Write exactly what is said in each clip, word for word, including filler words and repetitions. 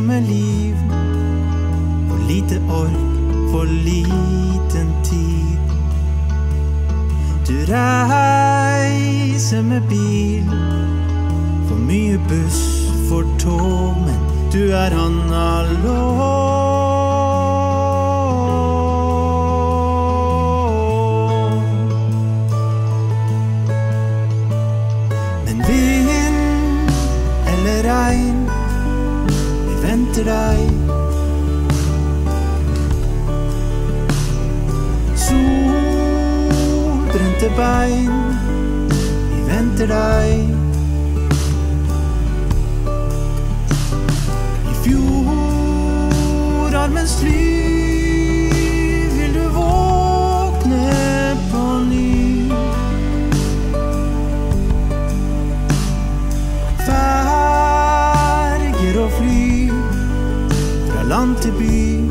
med liv. För lite ork, för liten tid. Du reiser med bil. För mycket buss, för tåg. Men du är analog. Venter deg solbrente bein. Vi venter deg. I fjordarmens liv vil du våkne på ny. Ferger og fly land til by.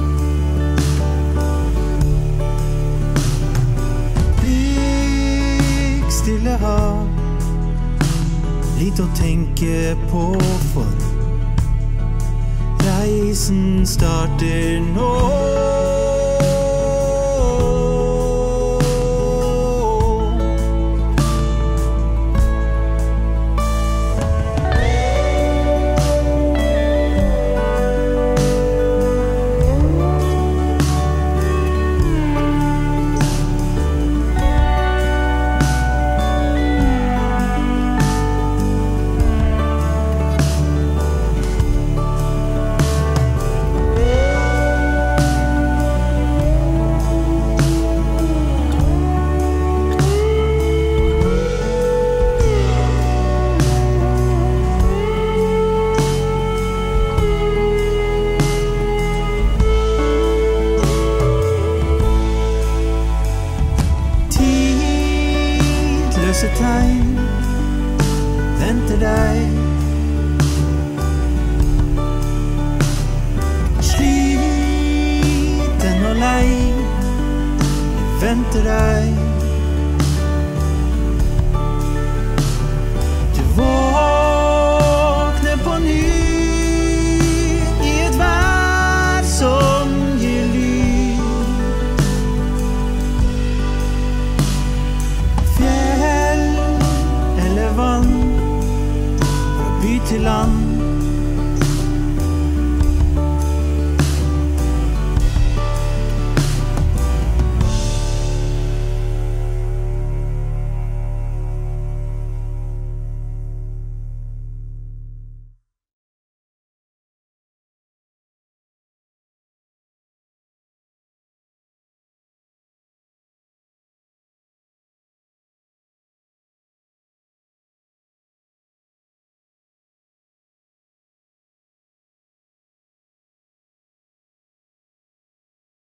Blikk stille hav. Litt å tenke på for reisen starter nå. Tegn, venter deg. Sliten og lei, venter deg. Du våkner på ny i et vær som gir lyd. Fjell eller vann, fra by til land.